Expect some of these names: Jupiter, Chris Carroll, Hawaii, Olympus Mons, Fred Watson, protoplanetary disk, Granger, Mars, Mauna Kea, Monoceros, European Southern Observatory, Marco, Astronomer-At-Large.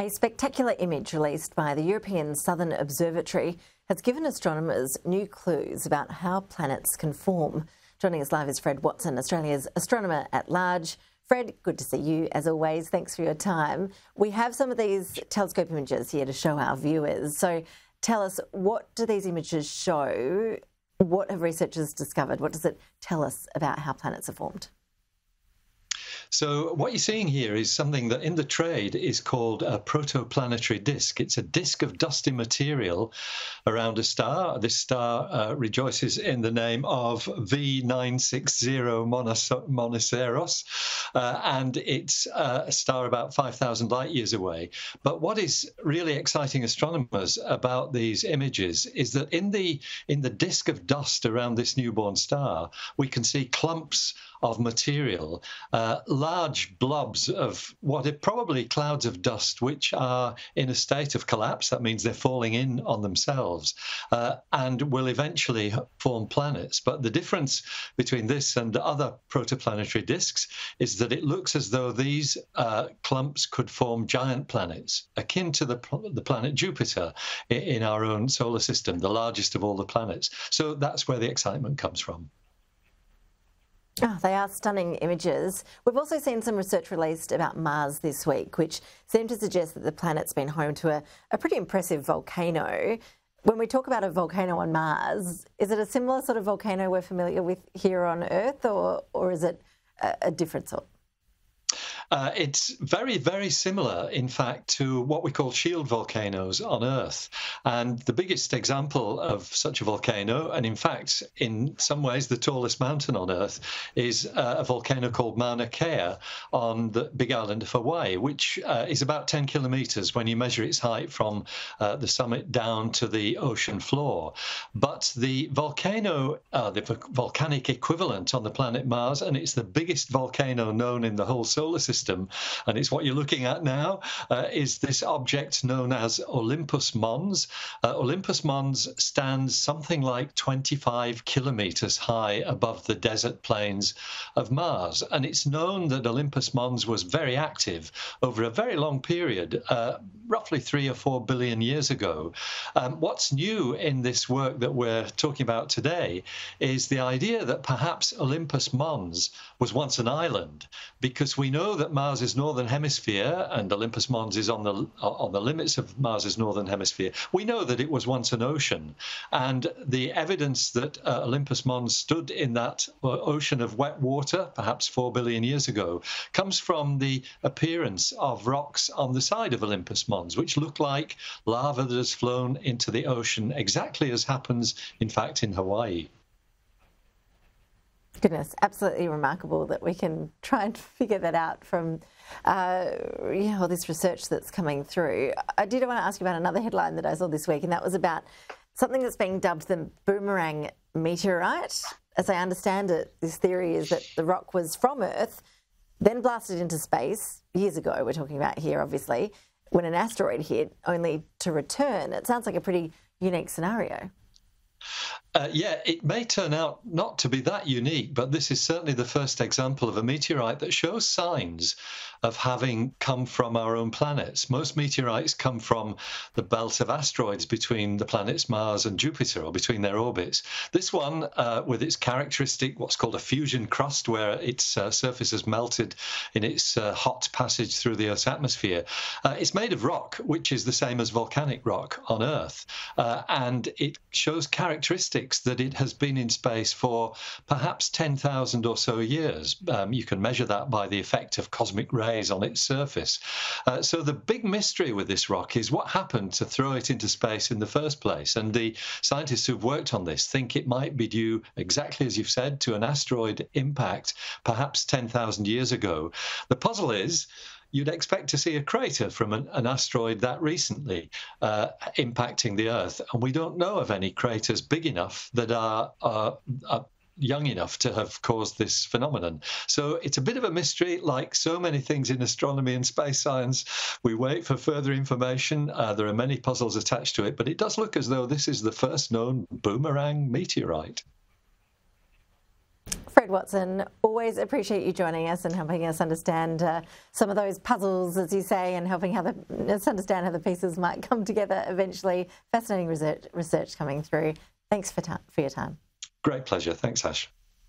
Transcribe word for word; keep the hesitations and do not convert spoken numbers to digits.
A spectacular image released by the European Southern Observatory has given astronomers new clues about how planets can form. Joining us live is Fred Watson, Australia's astronomer at large. Fred, good to see you as always. Thanks for your time. We have some of these telescope images here to show our viewers. So tell us, what do these images show? What have researchers discovered? What does it tell us about how planets are formed? So what you're seeing here is something that in the trade is called a protoplanetary disk. It's a disk of dusty material around a star. This star uh, rejoices in the name of V nine sixty Monoceros, uh, and it's a star about five thousand light years away. But what is really exciting astronomers about these images is that in the, in the disk of dust around this newborn star, we can see clumps of material, uh, large blobs of what are probably clouds of dust, which are in a state of collapse. That means they're falling in on themselves uh, and will eventually form planets. But the difference between this and other protoplanetary disks is that it looks as though these uh, clumps could form giant planets, akin to the, the planet Jupiter in our own solar system, the largest of all the planets. So that's where the excitement comes from. Oh, they are stunning images. We've also seen some research released about Mars this week, which seemed to suggest that the planet's been home to a, a pretty impressive volcano. When we talk about a volcano on Mars, is it a similar sort of volcano we're familiar with here on Earth, or, or is it a, a different sort? Uh, it's very, very similar, in fact, to what we call shield volcanoes on Earth. And the biggest example of such a volcano, and in fact, in some ways, the tallest mountain on Earth, is uh, a volcano called Mauna Kea on the Big Island of Hawaii, which uh, is about ten kilometres when you measure its height from uh, the summit down to the ocean floor. But the volcano, uh, the volcanic equivalent on the planet Mars, and it's the biggest volcano known in the whole solar system, System. And it's what you're looking at now, uh, is this object known as Olympus Mons. Uh, Olympus Mons stands something like twenty-five kilometres high above the desert plains of Mars. And it's known that Olympus Mons was very active over a very long period, uh, roughly three or four billion years ago. Um, what's new in this work that we're talking about today is the idea that perhaps Olympus Mons was once an island, because we know that Mars's northern hemisphere, and Olympus Mons is on the on the limits of Mars's northern hemisphere, we know that it was once an ocean. And the evidence that uh, Olympus Mons stood in that ocean of wet water, perhaps four billion years ago, comes from the appearance of rocks on the side of Olympus Mons, which look like lava that has flown into the ocean, exactly as happens, in fact, in Hawaii. Goodness, absolutely remarkable that we can try and figure that out from uh, you know, all this research that's coming through. I did want to ask you about another headline that I saw this week, and that was about something that's being dubbed the boomerang meteorite. As I understand it, this theory is that the rock was from Earth, then blasted into space years ago, we're talking about here obviously, when an asteroid hit, only to return. It sounds like a pretty unique scenario. Uh, yeah, it may turn out not to be that unique, but this is certainly the first example of a meteorite that shows signs of having come from our own planets. Most meteorites come from the belt of asteroids between the planets Mars and Jupiter, or between their orbits. This one, uh, with its characteristic what's called a fusion crust, where its uh, surface has melted in its uh, hot passage through the Earth's atmosphere, uh, it's made of rock, which is the same as volcanic rock on Earth, uh, and it shows characteristics that it has been in space for perhaps ten thousand or so years. Um, you can measure that by the effect of cosmic rays on its surface. Uh, so the big mystery with this rock is what happened to throw it into space in the first place. And the scientists who've worked on this think it might be due, exactly as you've said, to an asteroid impact perhaps ten thousand years ago. The puzzle is, you'd expect to see a crater from an, an asteroid that recently uh, impacting the Earth. And we don't know of any craters big enough that are, are, are young enough to have caused this phenomenon. So it's a bit of a mystery, like so many things in astronomy and space science. We wait for further information. Uh, there are many puzzles attached to it, but it does look as though this is the first known boomerang meteorite. Watson, always appreciate you joining us and helping us understand uh, some of those puzzles, as you say, and helping how the, us understand how the pieces might come together eventually. Fascinating research, research coming through. Thanks for, for your time. Great pleasure. Thanks, Ash.